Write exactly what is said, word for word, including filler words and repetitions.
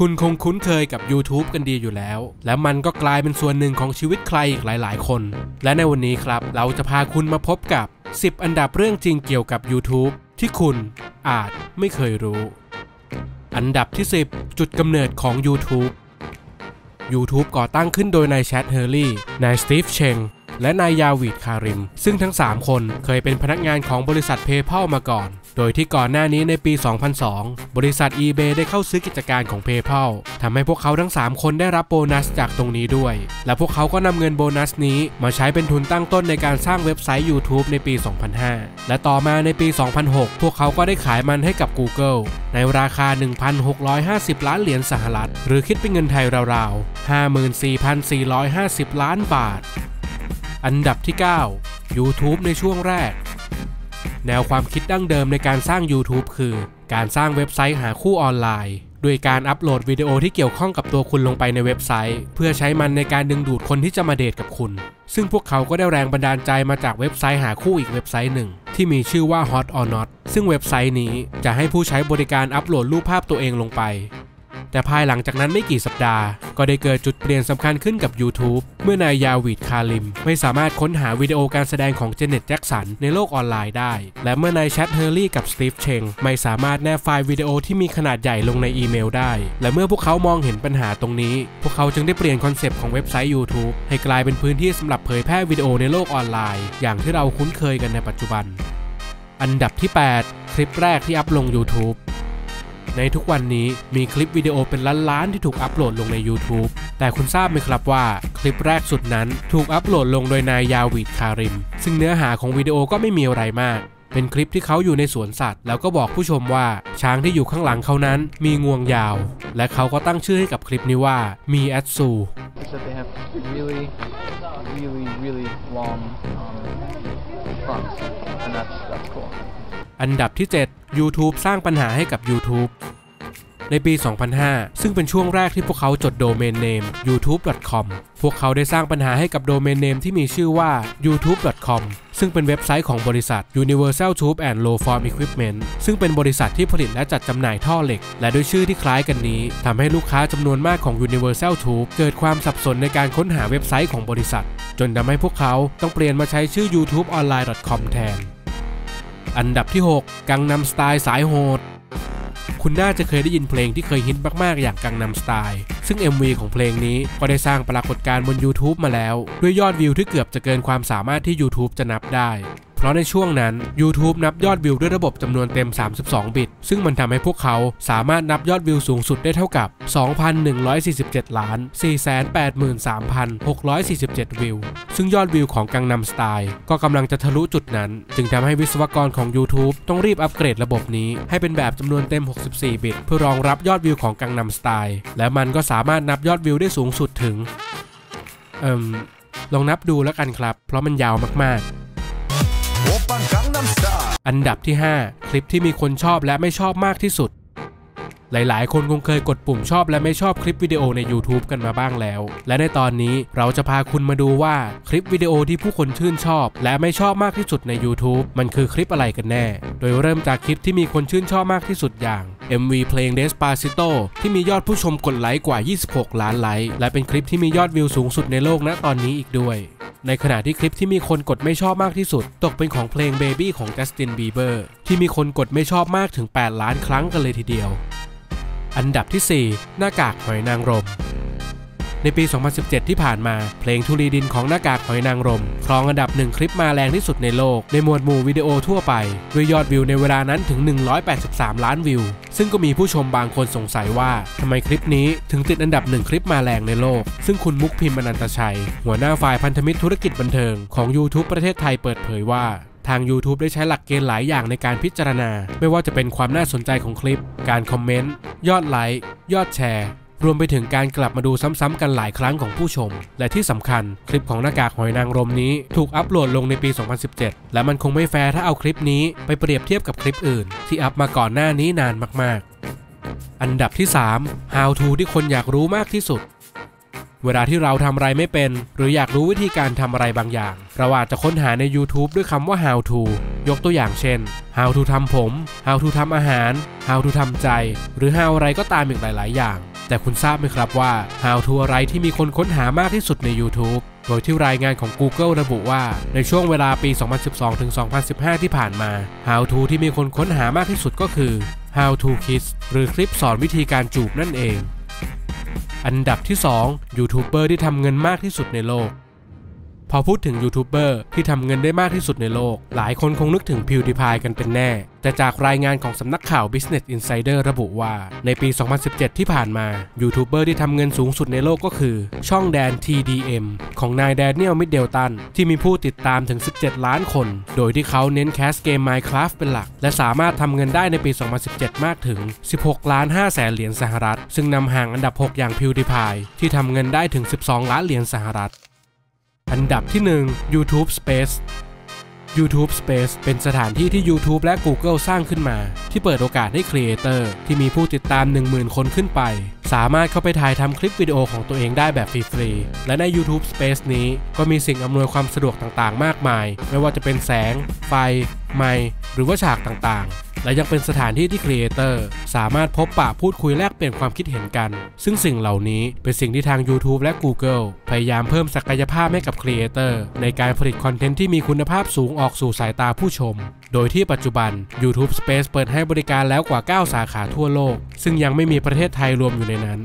คุณคงคุ้นเคยกับ YouTube กันดีอยู่แล้วและมันก็กลายเป็นส่วนหนึ่งของชีวิตใครอีกหลายๆคนและในวันนี้ครับเราจะพาคุณมาพบกับสิบอันดับเรื่องจริงเกี่ยวกับ YouTube ที่คุณอาจไม่เคยรู้อันดับที่สิบจุดกำเนิดของ YouTube YouTube ก่อตั้งขึ้นโดยนายแชทเฮอร์รี่นาย Steve Cheng และนายยาวิด คาริมซึ่งทั้งสามคนเคยเป็นพนักงานของบริษัท PayPal มาก่อนโดยที่ก่อนหน้านี้ในปีสองพันสองบริษัท eBay ได้เข้าซื้อกิจการของ PayPal ทำให้พวกเขาทั้งสามคนได้รับโบนัสจากตรงนี้ด้วยและพวกเขาก็นำเงินโบนัสนี้มาใช้เป็นทุนตั้งต้นในการสร้างเว็บไซต์ YouTube ในปีสองพันห้าและต่อมาในปีสองพันหกพวกเขาก็ได้ขายมันให้กับ Google ในราคา หนึ่งพันหกร้อยห้าสิบ ล้านเหรียญสหรัฐหรือคิดเป็นเงินไทยราวๆ ห้าหมื่นสี่พันสี่ร้อยห้าสิบ ล้านบาทอันดับที่เก้า YouTube ในช่วงแรกแนวความคิดดั้งเดิมในการสร้าง YouTube คือการสร้างเว็บไซต์หาคู่ออนไลน์ด้วยการอัปโหลดวิดีโอที่เกี่ยวข้องกับตัวคุณลงไปในเว็บไซต์เพื่อใช้มันในการดึงดูดคนที่จะมาเดทกับคุณซึ่งพวกเขาก็ได้แรงบันดาลใจมาจากเว็บไซต์หาคู่อีกเว็บไซต์หนึ่งที่มีชื่อว่า Hot or Not ซึ่งเว็บไซต์นี้จะให้ผู้ใช้บริการอัปโหลดรูปภาพตัวเองลงไปแต่ภายหลังจากนั้นไม่กี่สัปดาห์ก็ได้เกิดจุดเปลี่ยนสำคัญขึ้นกับ YouTube เมื่อนายยาวิด คาริมไม่สามารถค้นหาวิดีโอการแสดงของเจเน็ต แจ็คสันในโลกออนไลน์ได้และเมื่อนายแชทเฮอร์รี่กับสตีฟ เชงไม่สามารถแนบไฟล์วิดีโอที่มีขนาดใหญ่ลงในอีเมลได้และเมื่อพวกเขามองเห็นปัญหาตรงนี้พวกเขาจึงได้เปลี่ยนคอนเซปต์ของเว็บไซต์ YouTube ให้กลายเป็นพื้นที่สำหรับเผยแพร่วิดีโอในโลกออนไลน์อย่างที่เราคุ้นเคยกันในปัจจุบันอันดับที่แปดคลิปแรกที่อัพลง YouTubeในทุกวันนี้มีคลิปวิดีโอเป็นล้านๆที่ถูกอัปโหลดลงใน YouTube แต่คุณทราบไหมครับว่าคลิปแรกสุดนั้นถูกอัปโหลดลงโดยนายยาวิด คาริมซึ่งเนื้อหาของวิดีโอก็ไม่มีอะไรมากเป็นคลิปที่เขาอยู่ในสวนสัตว์แล้วก็บอกผู้ชมว่าช้างที่อยู่ข้างหลังเขานั้นมีงวงยาวและเขาก็ตั้งชื่อให้กับคลิปนี้ว่ามีแอตซูอันดับที่เจ็ด YouTube สร้างปัญหาให้กับ YouTube ในปีสองพันห้าซึ่งเป็นช่วงแรกที่พวกเขาจดโดเมนเนม ยูทูบ ดอท คอม พวกเขาได้สร้างปัญหาให้กับโดเมนเนมที่มีชื่อว่า ยูทูบ ดอท คอม ซึ่งเป็นเว็บไซต์ของบริษัท Universal Tube and Low Form Equipment ซึ่งเป็นบริษัทที่ผลิตและจัดจำหน่ายท่อเหล็กและด้วยชื่อที่คล้ายกันนี้ทำให้ลูกค้าจำนวนมากของ Universal Tube เกิดความสับสนในการค้นหาเว็บไซต์ของบริษัทจนทำให้พวกเขาต้องเปลี่ยนมาใช้ชื่อ ยูทูบ ออนไลน์ ดอท คอม แทนอันดับที่หกกังนัมสไตล์สายโหดคุณน่าจะเคยได้ยินเพลงที่เคยฮิตมากๆอย่างกังนัมสไตล์ซึ่ง เอ็ม วี ของเพลงนี้ก็ได้สร้างปรากฏการณ์บน YouTube มาแล้วด้วยยอดวิวที่เกือบจะเกินความสามารถที่ YouTube จะนับได้เพราะในช่วงนั้น YouTube นับยอดวิวด้วยระบบจำนวนเต็มสามสิบสองบิตซึ่งมันทำให้พวกเขาสามารถนับยอดวิวสูงสุดได้เท่ากับ สองพันหนึ่งร้อยสี่สิบเจ็ด ล้าน สี่แสนแปดหมื่นสามพันหกร้อยสี่สิบเจ็ด วิวซึ่งยอดวิวของกังนัมสไตล์ก็กำลังจะทะลุจุดนั้นจึงทำให้วิศวกรของ YouTube ต้องรีบอัปเกรดระบบนี้ให้เป็นแบบจำนวนเต็มหกสิบสี่บิตเพื่อรองรับยอดวิวของกังนัมสไตล์และมันก็สามารถนับยอดวิวได้สูงสุดถึงเอ่มลองนับดูแล้วกันครับเพราะมันยาวมากๆอันดับที่ห้าคลิปที่มีคนชอบและไม่ชอบมากที่สุดหลายๆคนคงเคยกดปุ่มชอบและไม่ชอบคลิปวิดีโอใน YouTube กันมาบ้างแล้วและในตอนนี้เราจะพาคุณมาดูว่าคลิปวิดีโอที่ผู้คนชื่นชอบและไม่ชอบมากที่สุดใน YouTube มันคือคลิปอะไรกันแน่โดยเริ่มจากคลิปที่มีคนชื่นชอบมากที่สุดอย่าง เอ็ม วี เพลง Despacito ที่มียอดผู้ชมกดไลค์กว่ายี่สิบหกล้านไลค์และเป็นคลิปที่มียอดวิวสูงสุดในโลกณตอนนี้อีกด้วยในขณะที่คลิปที่มีคนกดไม่ชอบมากที่สุดตกเป็นของเพลง Baby ของ Justin Bieber ที่มีคนกดไม่ชอบมากถึงแปดล้านครั้งกันเลยทีเดียวอันดับที่สี่หน้ากากหอยนางรมในปีสองพันสิบเจ็ดที่ผ่านมาเพลงธุลีดินของหน้ากากหอยนางรมครองอันดับหนึ่งคลิปมาแรงที่สุดในโลกในหมวดหมู่วิดีโอทั่วไปด้วยยอดวิวในเวลานั้นถึงหนึ่งร้อยแปดสิบสามล้านวิวซึ่งก็มีผู้ชมบางคนสงสัยว่าทำไมคลิปนี้ถึงติดอันดับหนึ่งคลิปมาแรงในโลกซึ่งคุณมุกพิมพ์อนันตชัยหัวหน้าฝ่ายพันธมิตรธุรกิจบันเทิงของ YouTube ประเทศไทยเปิดเผยว่าทาง YouTube ได้ใช้หลักเกณฑ์หลายอย่างในการพิจารณาไม่ว่าจะเป็นความน่าสนใจของคลิปการคอมเมนต์ยอดไลค์ยอดแชร์รวมไปถึงการกลับมาดูซ้ำๆกันหลายครั้งของผู้ชมและที่สำคัญคลิปของหน้ากากหอยนางรมนี้ถูกอัปโหลดลงในปีสองพันสิบเจ็ดและมันคงไม่แฟร์ถ้าเอาคลิปนี้ไปเปรียบเทียบกับคลิปอื่นที่อัปมาก่อนหน้านี้นานมากๆอันดับที่สาม How to ที่คนอยากรู้มากที่สุดเวลาที่เราทำอะไรไม่เป็นหรืออยากรู้วิธีการทำอะไรบางอย่างเราอาจจะค้นหาใน YouTube ด้วยคำว่า How to ยกตัวอย่างเช่น How to ทำผม How to ทำอาหาร How to ทำใจหรือ How อะไรก็ตามอีกหลายๆอย่าง แต่คุณทราบไหมครับว่า How to อะไรที่มีคนค้นหามากที่สุดใน YouTube โดยที่รายงานของ Google ระบุว่าในช่วงเวลาปี สองพันสิบสองถึงสองพันสิบห้า ที่ผ่านมา How to ที่มีคนค้นหามากที่สุดก็คือ How to Kiss หรือคลิปสอนวิธีการจูบนั่นเองอันดับที่สองยูทูบเบอร์ที่ทำเงินมากที่สุดในโลกพอพูดถึงยูทูบเบอร์ที่ทำเงินได้มากที่สุดในโลกหลายคนคงนึกถึงพิวดิพายกันเป็นแน่แต่จากรายงานของสำนักข่าว Business Insider ระบุว่าในปี สองพันสิบเจ็ด ที่ผ่านมายูทูบเบอร์ที่ทำเงินสูงสุดในโลกก็คือช่องแดน ที ดี เอ็ม ของนายแดเนียล มิดเดิลตันที่มีผู้ติดตามถึงสิบเจ็ดล้านคนโดยที่เขาเน้นแคสเกม Minecraft เป็นหลักและสามารถทำเงินได้ในปี สองพันสิบเจ็ด มากถึง สิบหกล้านห้าแสน เหรียญสหรัฐซึ่งนำห่างอันดับหกอย่างพิวดิพายที่ทำเงินได้ถึงสิบสองล้านเหรียญสหรัฐอันดับที่หนึ่ง YouTube Space YouTube Space เป็นสถานที่ที่ YouTube และ Google สร้างขึ้นมาที่เปิดโอกาสให้ครีเอเตอร์ที่มีผู้ติดตาม หนึ่งหมื่น คนขึ้นไปสามารถเข้าไปถ่ายทำคลิปวิดีโอของตัวเองได้แบบฟรีๆและใน YouTube Space นี้ก็มีสิ่งอำนวยความสะดวกต่างๆมากมายไม่ว่าจะเป็นแสงไฟไมค์หรือว่าฉากต่างๆและยังเป็นสถานที่ที่ครีเอเตอร์สามารถพบปะพูดคุยแลกเปลี่ยนความคิดเห็นกันซึ่งสิ่งเหล่านี้เป็นสิ่งที่ทาง YouTube และ Google พยายามเพิ่มศักยภาพให้กับครีเอเตอร์ในการผลิตคอนเทนต์ที่มีคุณภาพสูงออกสู่สายตาผู้ชมโดยที่ปัจจุบัน YouTube Space เปิดให้บริการแล้วกว่าเก้าสาขาทั่วโลกซึ่งยังไม่มีประเทศไทยรวมอยู่ในนั้น